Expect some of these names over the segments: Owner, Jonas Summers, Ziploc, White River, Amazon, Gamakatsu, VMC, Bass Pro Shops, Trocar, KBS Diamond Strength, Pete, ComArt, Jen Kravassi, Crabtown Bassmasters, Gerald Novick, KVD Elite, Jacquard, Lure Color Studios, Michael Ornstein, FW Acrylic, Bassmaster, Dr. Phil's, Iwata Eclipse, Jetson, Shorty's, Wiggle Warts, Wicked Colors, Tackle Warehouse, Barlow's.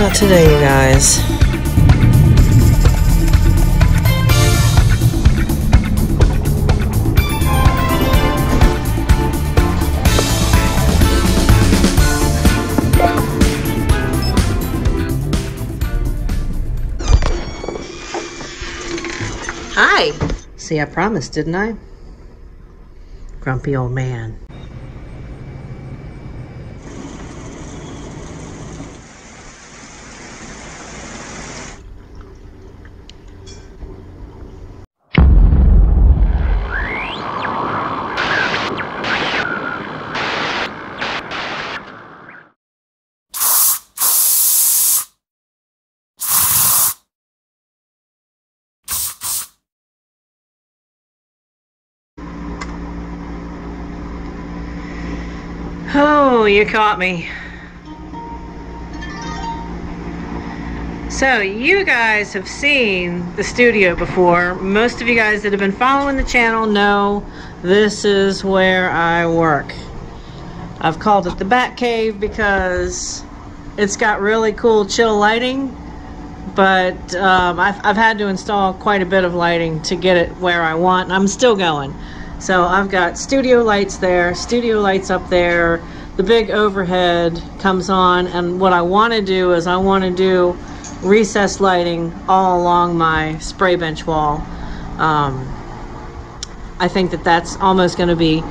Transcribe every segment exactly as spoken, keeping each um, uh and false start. Not today, you guys. Hi! See, I promised, didn't I? Grumpy old man. Oh, you caught me. So you guys have seen the studio before. Most of you guys that have been following the channel know this is where I work. I've called it the Bat Cave because it's got really cool chill lighting, but um, I've, I've had to install quite a bit of lighting to get it where I want, and I'm still going. So I've got studio lights there, studio lights up there, the big overhead comes on, and what I want to do is I want to do recessed lighting all along my spray bench wall. Um, I think that that's almost going to be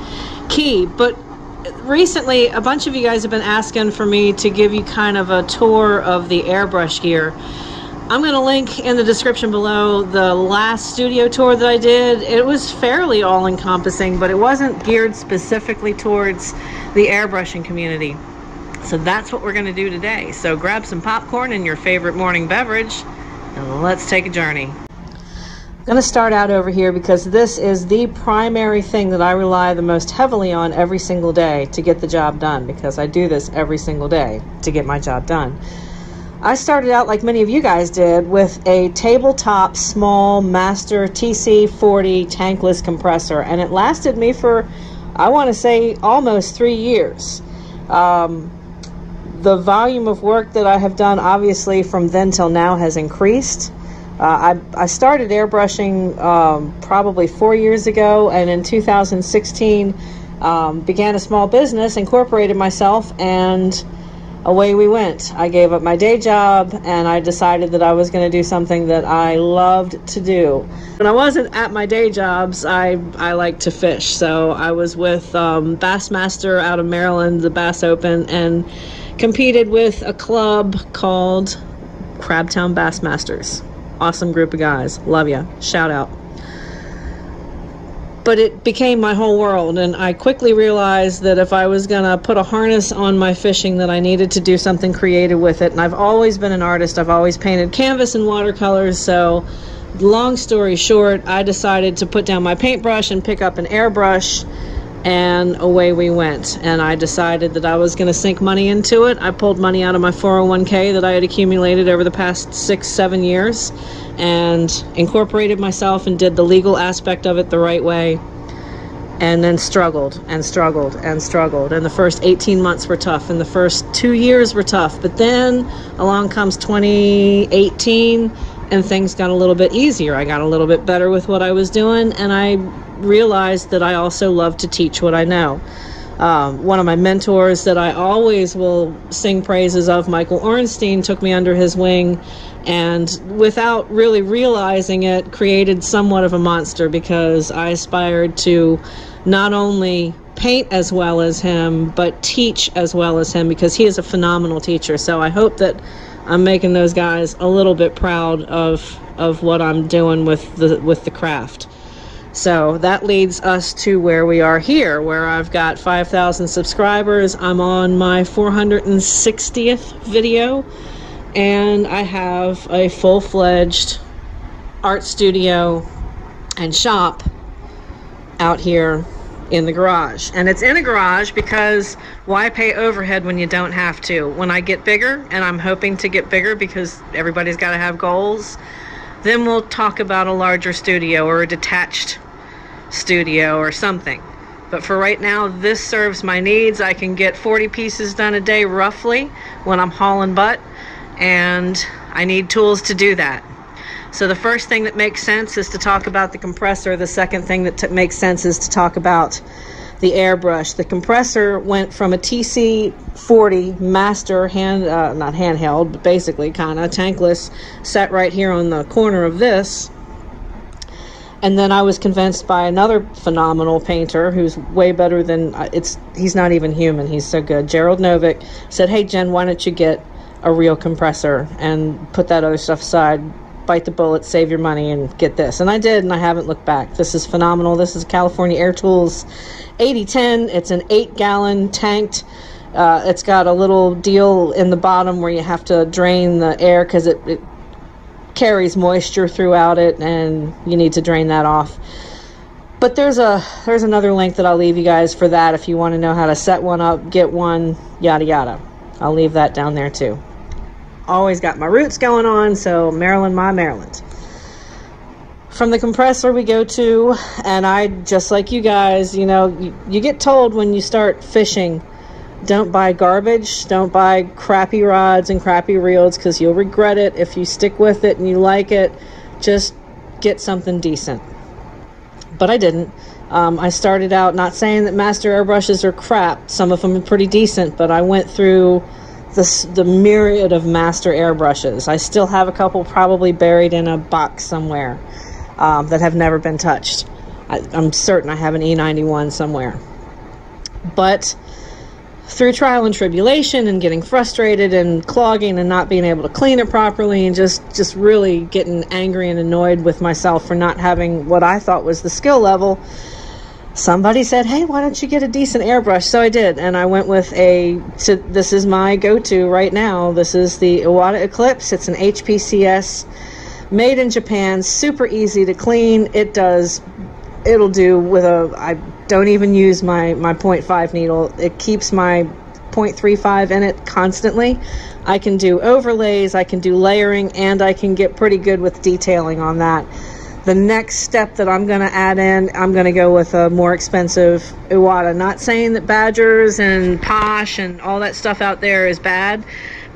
key. But recently a bunch of you guys have been asking for me to give you kind of a tour of the airbrush gear. I'm going to link in the description below the last studio tour that I did. It was fairly all-encompassing, but it wasn't geared specifically towards the airbrushing community. So that's what we're going to do today. So grab some popcorn and your favorite morning beverage, and let's take a journey. I'm going to start out over here because this is the primary thing that I rely the most heavily on every single day to get the job done, because I do this every single day to get my job done. I started out, like many of you guys did, with a tabletop small Master T C forty tankless compressor, and it lasted me for, I want to say, almost three years. Um, the volume of work that I have done, obviously, from then till now has increased. Uh, I, I started airbrushing um, probably four years ago, and in two thousand sixteen um, began a small business, incorporated myself, and away we went. I gave up my day job and I decided that I was going to do something that I loved to do. When I wasn't at my day jobs, I, I like to fish. So I was with um, Bassmaster out of Maryland, the Bass Open, and competed with a club called Crabtown Bassmasters. Awesome group of guys. Love ya. Shout out. But it became my whole world, and I quickly realized that if I was going to put a harness on my fishing, that I needed to do something creative with it. And I've always been an artist. I've always painted canvas and watercolors. So long story short, I decided to put down my paintbrush and pick up an airbrush, and away we went. And I decided that I was going to sink money into it. I pulled money out of my four oh one K that I had accumulated over the past six, seven years and incorporated myself and did the legal aspect of it the right way, and then struggled and struggled and struggled. And the first eighteen months were tough, and the first two years were tough. But then along comes twenty eighteen, and things got a little bit easier. I got a little bit better with what I was doing, and I realized that I also love to teach what I know. Um, one of my mentors that I always will sing praises of, Michael Ornstein, took me under his wing, and without really realizing it, created somewhat of a monster, because I aspired to not only paint as well as him, but teach as well as him, because he is a phenomenal teacher. So I hope that I'm making those guys a little bit proud of of what I'm doing with the with the craft. So that leads us to where we are here, where I've got five thousand subscribers. I'm on my four hundred sixtieth video, and I have a full-fledged art studio and shop out here in the garage. And it's in a garage because why pay overhead when you don't have to? When I get bigger, and I'm hoping to get bigger because everybody's got to have goals, then we'll talk about a larger studio or a detached studio or something. But for right now, this serves my needs. I can get forty pieces done a day roughly when I'm hauling butt, and I need tools to do that. So the first thing that makes sense is to talk about the compressor. The second thing that t makes sense is to talk about the airbrush. The compressor went from a T C forty master hand, uh, not handheld, but basically kind of tankless, sat right here on the corner of this. And then I was convinced by another phenomenal painter who's way better than, it's, he's not even human, he's so good. Gerald Novick said, hey Jen, why don't you get a real compressor and put that other stuff aside, bite the bullet, save your money, and get this. And I did, and I haven't looked back. This is phenomenal. This is California Air Tools eighty ten. It's an eight gallon tanked. Uh, it's got a little deal in the bottom where you have to drain the air because it, it carries moisture throughout it, and you need to drain that off. But there's a there's another link that I'll leave you guys for that if you want to know how to set one up, get one, yada yada. I'll leave that down there too. Always got my roots going on, so Maryland, my Maryland. From the compressor we go to, and I, just like you guys, you know, you, you get told when you start fishing, don't buy garbage, don't buy crappy rods and crappy reels, because you'll regret it. If you stick with it and you like it, just get something decent. But I didn't. Um, I started out, not saying that master airbrushes are crap, some of them are pretty decent, but I went through the, the myriad of master airbrushes. I still have a couple probably buried in a box somewhere um, that have never been touched. I, I'm certain I have an E ninety-one somewhere. But through trial and tribulation and getting frustrated and clogging and not being able to clean it properly and just just really getting angry and annoyed with myself for not having what I thought was the skill level, somebody said, hey, why don't you get a decent airbrush? So I did, and I went with a, so this is my go-to right now. This is the Iwata Eclipse. It's an H P C S, made in Japan, super easy to clean. It does, it'll do with a, I don't even use my, my point five needle. It keeps my point three five in it constantly. I can do overlays, I can do layering, and I can get pretty good with detailing on that. The next step that I'm going to add in, I'm going to go with a more expensive Iwata. Not saying that Badgers and Posh and all that stuff out there is bad,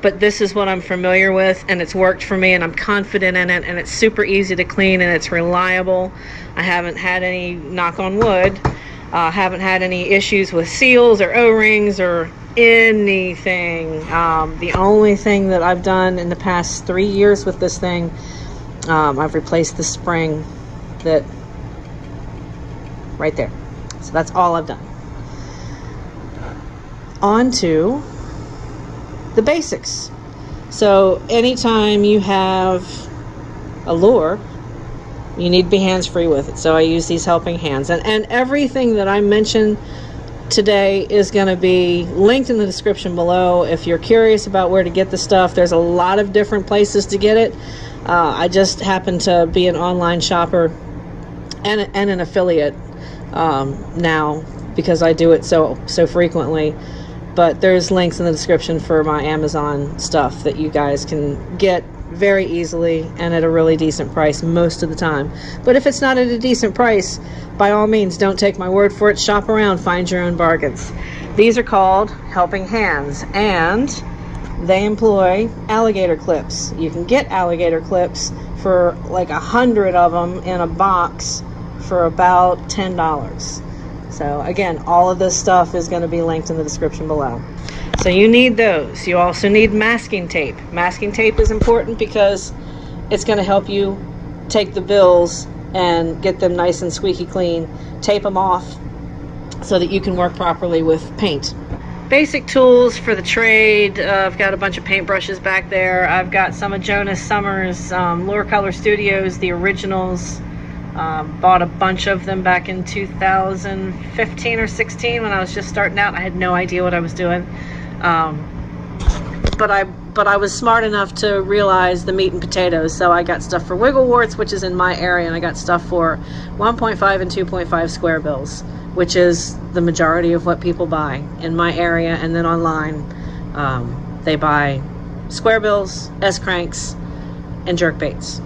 but this is what I'm familiar with, and it's worked for me, and I'm confident in it, and it's super easy to clean, and it's reliable. I haven't had any, knock on wood, uh, haven't had any issues with seals or O-rings or anything. Um, the only thing that I've done in the past three years with this thing, um, I've replaced the spring that, right there. So that's all I've done. On to the basics. So anytime you have a lure, you need to be hands-free with it. So I use these helping hands. And, and everything that I mention today is going to be linked in the description below. If you're curious about where to get the stuff, there's a lot of different places to get it. Uh, I just happen to be an online shopper and, and an affiliate um, now because I do it so, so frequently. But there's links in the description for my Amazon stuff that you guys can get very easily and at a really decent price most of the time. But if it's not at a decent price, by all means, don't take my word for it. Shop around, find your own bargains. These are called helping hands, and they employ alligator clips. You can get alligator clips for like a hundred of them in a box for about ten dollars. So again, all of this stuff is going to be linked in the description below. So you need those. You also need masking tape. Masking tape is important because it's going to help you take the bills and get them nice and squeaky clean. Tape them off so that you can work properly with paint. Basic tools for the trade. Uh, I've got a bunch of paint brushes back there. I've got some of Jonas Summers, um, Lure Color Studios, the originals. Um, bought a bunch of them back in two thousand fifteen or sixteen when I was just starting out. I had no idea what I was doing, um, but I but I was smart enough to realize the meat and potatoes. So I got stuff for Wiggle Warts, which is in my area, and I got stuff for one point five and two point five square bills, which is the majority of what people buy in my area. And then online, um, they buy square bills, S cranks, and jerk baits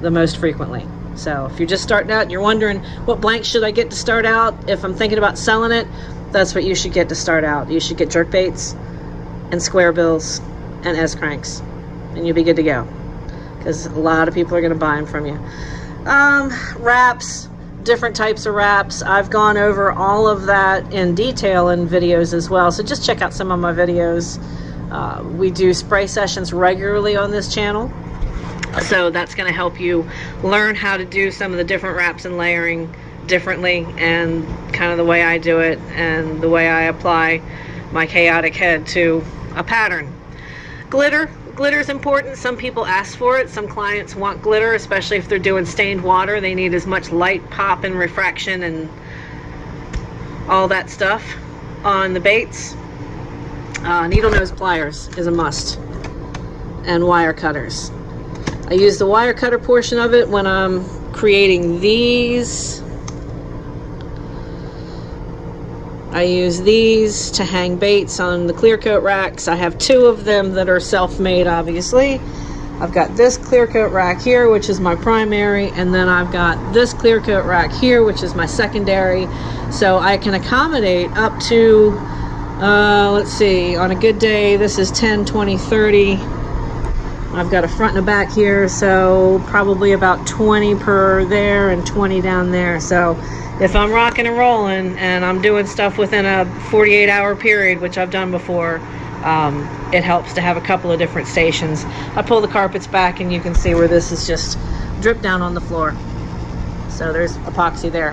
the most frequently. So if you're just starting out and you're wondering what blank should I get to start out, if I'm thinking about selling it, that's what you should get to start out. You should get jerkbaits and square bills and S-cranks, and you'll be good to go, because a lot of people are going to buy them from you. Um, wraps, different types of wraps. I've gone over all of that in detail in videos as well, so just check out some of my videos. Uh, we do spray sessions regularly on this channel, so that's going to help you learn how to do some of the different wraps and layering differently, and kind of the way I do it and the way I apply my chaotic head to a pattern. Glitter. Glitter is important. Some people ask for it. Some clients want glitter, especially if they're doing stained water. They need as much light, pop, and refraction and all that stuff on the baits. Uh, needle nose pliers is a must, and wire cutters. I use the wire cutter portion of it when I'm creating these. I use these to hang baits on the clear coat racks. I have two of them that are self-made, obviously. I've got this clear coat rack here, which is my primary, and then I've got this clear coat rack here, which is my secondary. So I can accommodate up to, uh, let's see, on a good day, this is ten, twenty, thirty. I've got a front and a back here, so probably about twenty per there and twenty down there. So if I'm rocking and rolling and I'm doing stuff within a forty-eight hour period, which I've done before, um, it helps to have a couple of different stations. I pull the carpets back and you can see where this is just dripped down on the floor. So there's epoxy there.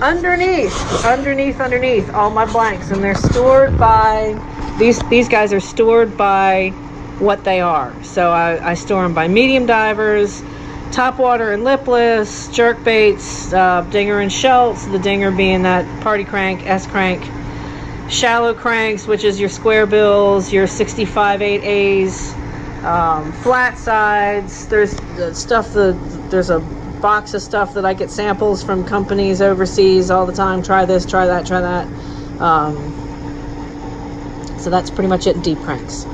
Underneath, underneath, underneath, all my blanks. And they're stored by, these, these guys are stored by what they are. So I, I store them by medium divers, topwater and lipless, jerkbaits, uh, dinger and shelts, the dinger being that party crank, S-crank, shallow cranks, which is your square bills, your sixty-five eight A's, um, flat sides. There's the stuff, the, there's a box of stuff that I get samples from companies overseas all the time. Try this, try that, try that. Um, so that's pretty much it in deep cranks.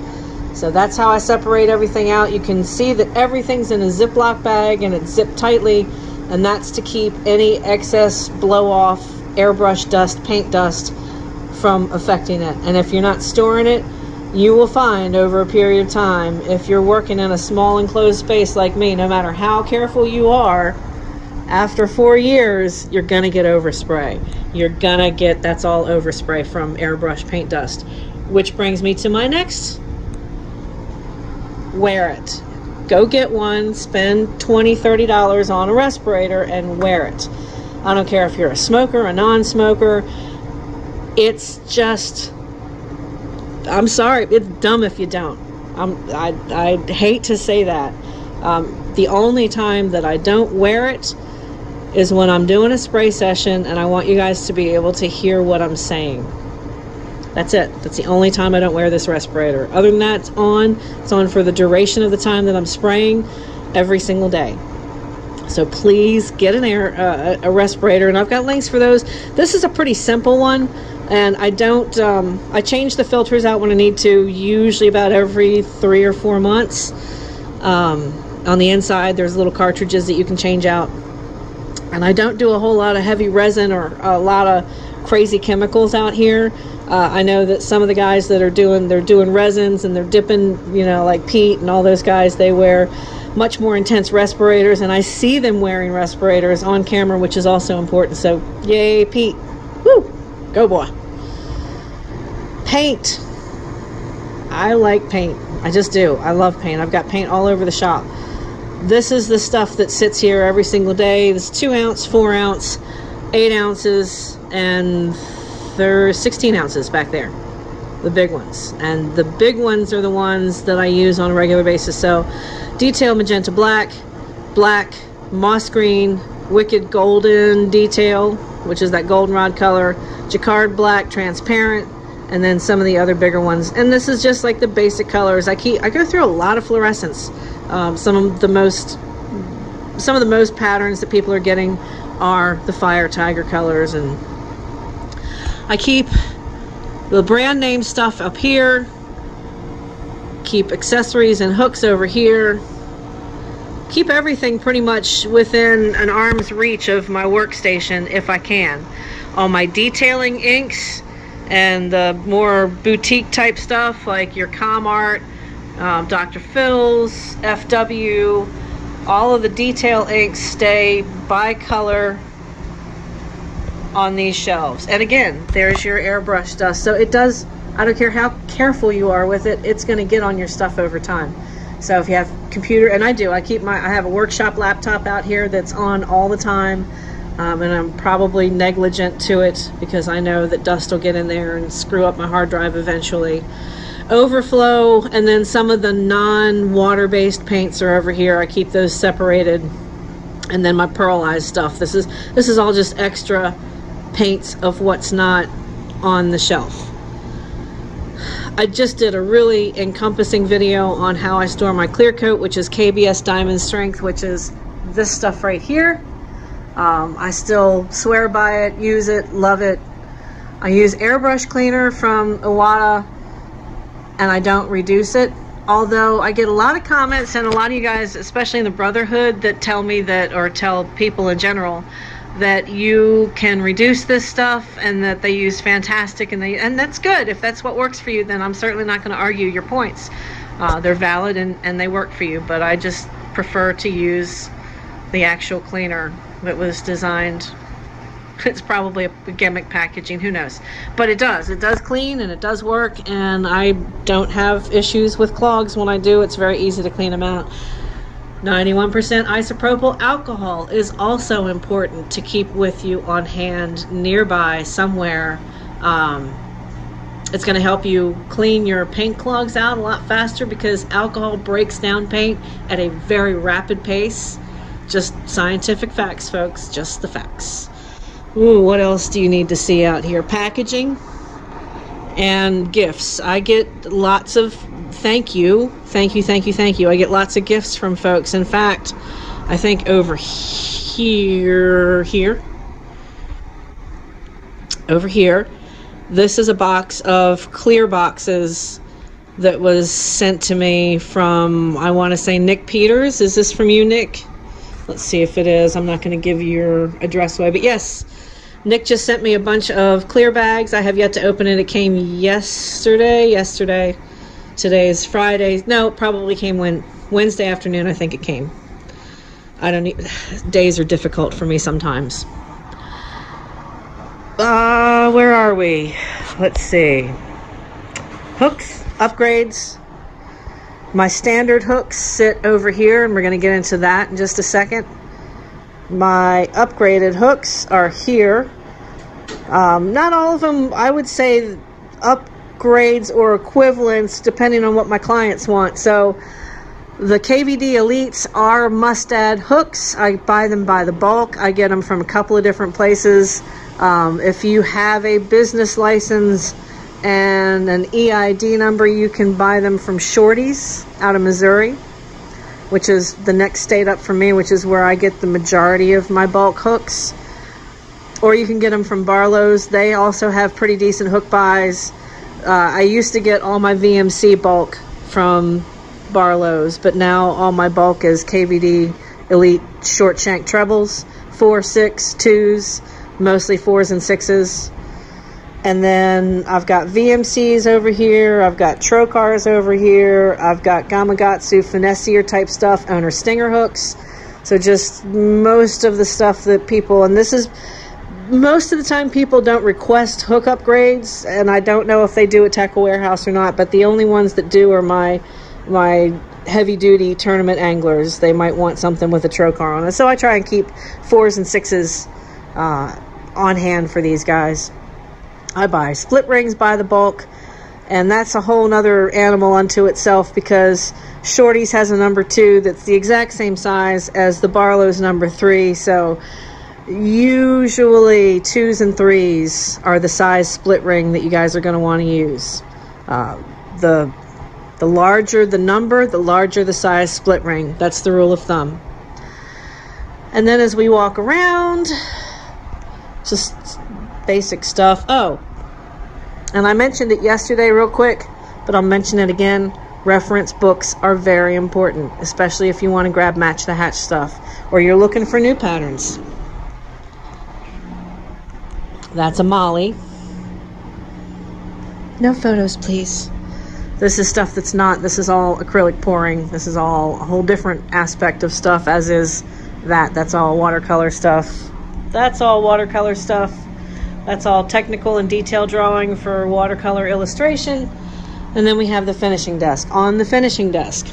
So that's how I separate everything out. You can see that everything's in a Ziploc bag and it's zipped tightly, and that's to keep any excess blow-off, airbrush dust, paint dust from affecting it. And if you're not storing it, you will find over a period of time, if you're working in a small enclosed space like me, no matter how careful you are, after four years, you're gonna get overspray. You're gonna get, that's all overspray from airbrush paint dust. Which brings me to my next. Wear it. Go get one, spend twenty dollars, thirty dollars on a respirator and wear it. I don't care if you're a smoker, a non-smoker. It's just, I'm sorry, it's dumb if you don't. I'm, I, I hate to say that. Um, the only time that I don't wear it is when I'm doing a spray session, and I want you guys to be able to hear what I'm saying. That's it. That's the only time I don't wear this respirator. Other than that, it's on. It's on for the duration of the time that I'm spraying every single day. So please get an air, uh, a respirator, and I've got links for those. This is a pretty simple one, and I don't, um, I change the filters out when I need to, usually about every three or four months. Um, on the inside, there's little cartridges that you can change out. And I don't do a whole lot of heavy resin or a lot of crazy chemicals out here. Uh, I know that some of the guys that are doing, they're doing resins and they're dipping, you know, like Pete and all those guys, they wear much more intense respirators, and I see them wearing respirators on camera, which is also important. So, yay, Pete. Woo! Go, boy. Paint. I like paint. I just do. I love paint. I've got paint all over the shop. This is the stuff that sits here every single day. This is two ounce, four ounce, eight ounces, and there's sixteen ounces back there, the big ones, and the big ones are the ones that I use on a regular basis. So detail magenta black, black moss green, wicked golden detail, which is that goldenrod color, Jacquard black, transparent, and then some of the other bigger ones. And this is just like the basic colors. I keep, I go through a lot of fluorescents. Um, some of the most some of the most patterns that people are getting are the fire tiger colors, and I keep the brand name stuff up here, keep accessories and hooks over here, keep everything pretty much within an arm's reach of my workstation if I can. All my detailing inks and the more boutique type stuff like your ComArt, um, Doctor Phil's, F W, all of the detail inks stay by color on these shelves. And again, there's your airbrush dust. So it does, I don't care how careful you are with it, it's going to get on your stuff over time. So if you have computer, and I do, I keep my, I have a workshop laptop out here that's on all the time, um, and I'm probably negligent to it because I know that dust will get in there and screw up my hard drive eventually. Overflow, and then some of the non-water-based paints are over here. I keep those separated, and then my pearlized stuff. This is this is all just extra paints of what's not on the shelf. I just did a really encompassing video on how I store my clear coat, which is K B S Diamond Strength, which is this stuff right here. Um, I still swear by it, use it, love it. I use airbrush cleaner from Iwata, and I don't reduce it. Although I get a lot of comments, and a lot of you guys, especially in the Brotherhood, that tell me that, or tell people in general, that you can reduce this stuff and that they use fantastic, and they and that's good. If that's what works for you, then I'm certainly not going to argue your points. Uh, they're valid and, and they work for you, but I just prefer to use the actual cleaner that was designed. It's probably a gimmick packaging, who knows, but it does it does clean and it does work, and I don't have issues with clogs when I do. It's very easy to clean them out. ninety-one percent isopropyl alcohol is also important to keep with you on hand, nearby, somewhere. Um, it's going to help you clean your paint clogs out a lot faster because alcohol breaks down paint at a very rapid pace. Just scientific facts, folks. Just the facts. Ooh, what else do you need to see out here? Packaging and gifts. I get lots of thank you thank you thank you thank you I get lots of gifts from folks. In fact, I think over here here over here this is a box of clear boxes that was sent to me from, I want to say, Nick Peters. Is this from you, Nick? Let's see if it is. I'm not going to give your address away, but yes, Nick just sent me a bunch of clear bags. I have yet to open it. It came yesterday yesterday Today is Friday. No, it probably came when Wednesday afternoon, I think it came. I don't need, days are difficult for me sometimes. Uh, where are we? Let's see. Hooks, upgrades. My standard hooks sit over here, and we're going to get into that in just a second. My upgraded hooks are here. Um, not all of them, I would say, up. grades or equivalents depending on what my clients want. So the K V D Elites are Mustad hooks. I buy them by the bulk. I get them from a couple of different places. Um, if you have a business license and an E I D number, you can buy them from Shorty's out of Missouri, which is the next state up for me, which is where I get the majority of my bulk hooks. Or you can get them from Barlow's. They also have pretty decent hook buys. Uh, I used to get all my V M C bulk from Barlow's, but now all my bulk is K V D Elite short shank trebles, four, six, twos, mostly fours and sixes. And then I've got V M Cs over here, I've got Trocars over here, I've got Gamakatsu finessier type stuff, Owner stinger hooks. So just most of the stuff that people, and this is... most of the time people don't request hook upgrades, and I don't know if they do at Tackle Warehouse or not, but the only ones that do are my my heavy-duty tournament anglers. They might want something with a trocar on it. So I try and keep fours and sixes uh, on hand for these guys. I buy split rings by the bulk, and that's a whole nother animal unto itself because Shorty's has a number two that's the exact same size as the Barlow's number three, so... usually twos and threes are the size split ring that you guys are going to want to use. Uh, the the larger the number, the larger the size split ring. That's the rule of thumb. And then as we walk around, just basic stuff. Oh, and I mentioned it yesterday real quick, but I'll mention it again. Reference books are very important, especially if you want to grab match the hatch stuff or you're looking for new patterns. That's a molly. No photos, please. This is stuff that's not, this is all acrylic pouring. This is all a whole different aspect of stuff, as is that. That's all watercolor stuff. That's all watercolor stuff. That's all technical and detail drawing for watercolor illustration. And then we have the finishing desk. On the finishing desk,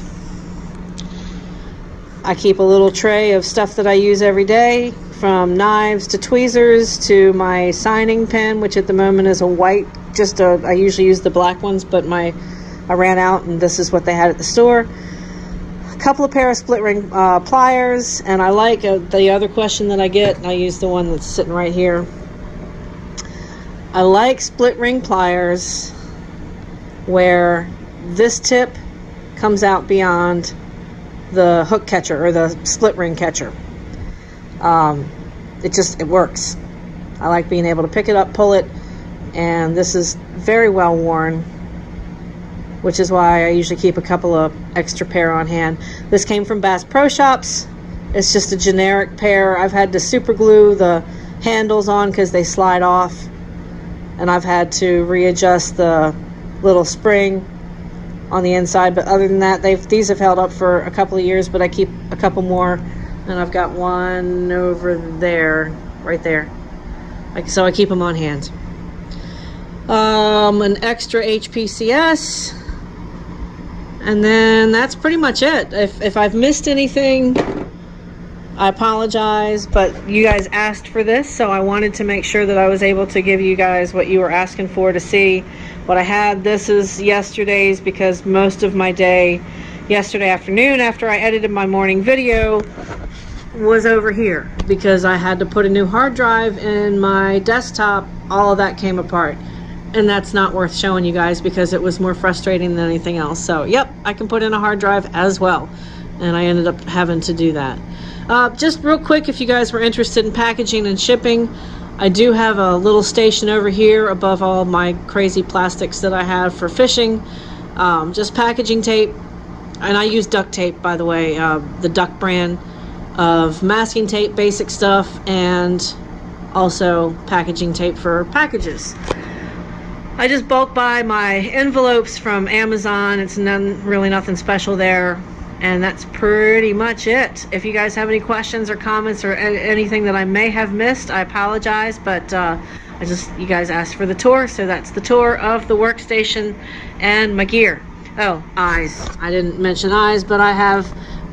I keep a little tray of stuff that I use every day, from knives to tweezers to my signing pen, which at the moment is a white, just a, I usually use the black ones, but my, I ran out and this is what they had at the store. A couple of pair of split ring uh, pliers, and I like uh, the other question that I get, and I use the one that's sitting right here. I like split ring pliers where this tip comes out beyond the hook catcher or the split ring catcher. Um, it just, it works. I like being able to pick it up, pull it, and this is very well worn, which is why I usually keep a couple of extra pair on hand. This came from Bass Pro Shops. It's just a generic pair. I've had to super glue the handles on because they slide off, and I've had to readjust the little spring on the inside, but other than that, they've these have held up for a couple of years, but I keep a couple more, and I've got one over there, right there. Like, so I keep them on hand. Um, an extra H P C S, and then that's pretty much it. If, if I've missed anything, I apologize, but you guys asked for this, so I wanted to make sure that I was able to give you guys what you were asking for to see. What I had, this is yesterday's, because most of my day yesterday afternoon, after I edited my morning video, was over here because I had to put a new hard drive in my desktop. All of that came apart, and that's not worth showing you guys because it was more frustrating than anything else. So yep, I can put in a hard drive as well, and I ended up having to do that. Uh, just real quick, if you guys were interested in packaging and shipping, I do have a little station over here above all my crazy plastics that I have for fishing. Um, just packaging tape, and I use duct tape, by the way, uh, the Duck brand of masking tape, basic stuff, and also packaging tape for packages. I just bulk buy my envelopes from Amazon. It's none, really nothing special there. And that's pretty much it. If you guys have any questions or comments or anything that I may have missed, I apologize, but uh, I just, you guys asked for the tour, so that's the tour of the workstation and my gear. Oh, eyes. I didn't mention eyes, but I have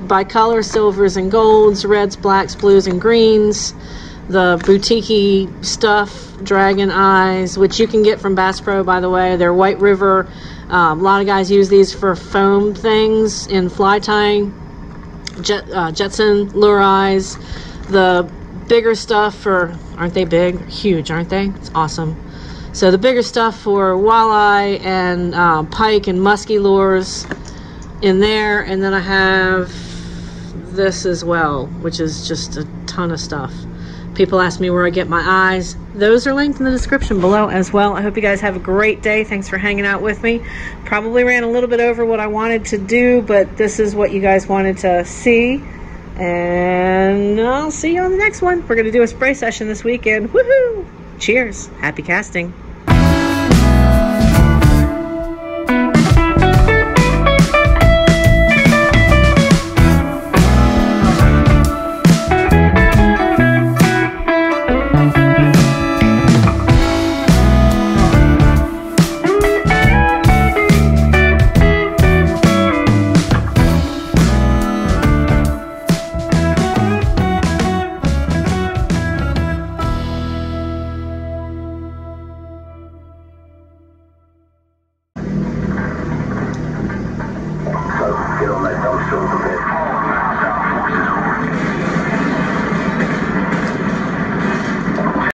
bicolor silvers and golds, reds, blacks, blues, and greens, the boutique-y stuff, dragon eyes, which you can get from Bass Pro, by the way. They're White River. Um, a lot of guys use these for foam things in fly tying. Jet, uh, Jetson, lure eyes, the bigger stuff for, aren't they big? Huge, aren't they? It's awesome. So the bigger stuff for walleye and uh, pike and musky lures in there. And then I have this as well, which is just a ton of stuff. People ask me where I get my eyes. Those are linked in the description below as well. I hope you guys have a great day. Thanks for hanging out with me. Probably ran a little bit over what I wanted to do, but this is what you guys wanted to see. And I'll see you on the next one. We're going to do a spray session this weekend. Woohoo! Cheers. Happy casting. So